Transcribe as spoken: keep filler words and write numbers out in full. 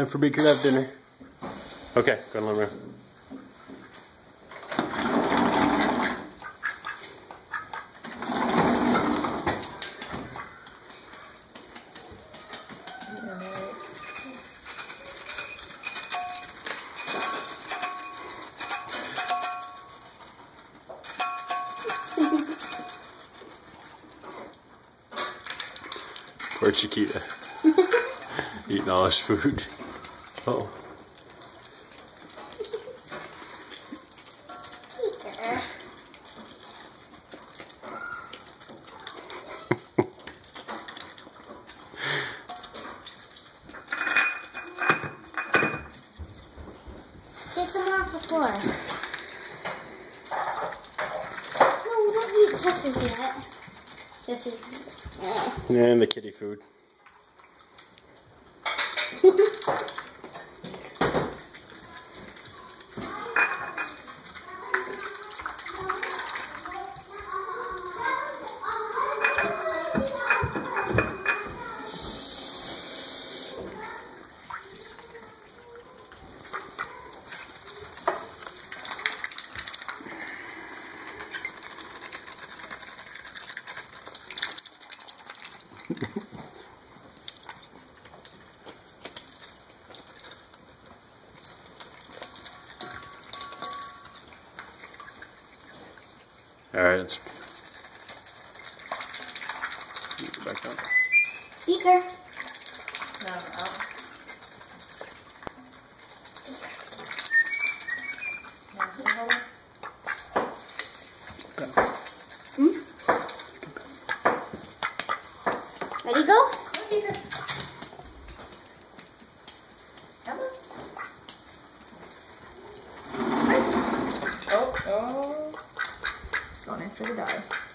Time for Beaker to have dinner. Okay, go in the living room. Poor Chiquita, eating all his food. Uh-oh. Get some off the floor. No, we don't eat Chester's yet. And the kitty food. All right, let's get back up. Beaker. No, no. No, no. Hmm? Ready, go? Oh, oh. Going after the dog.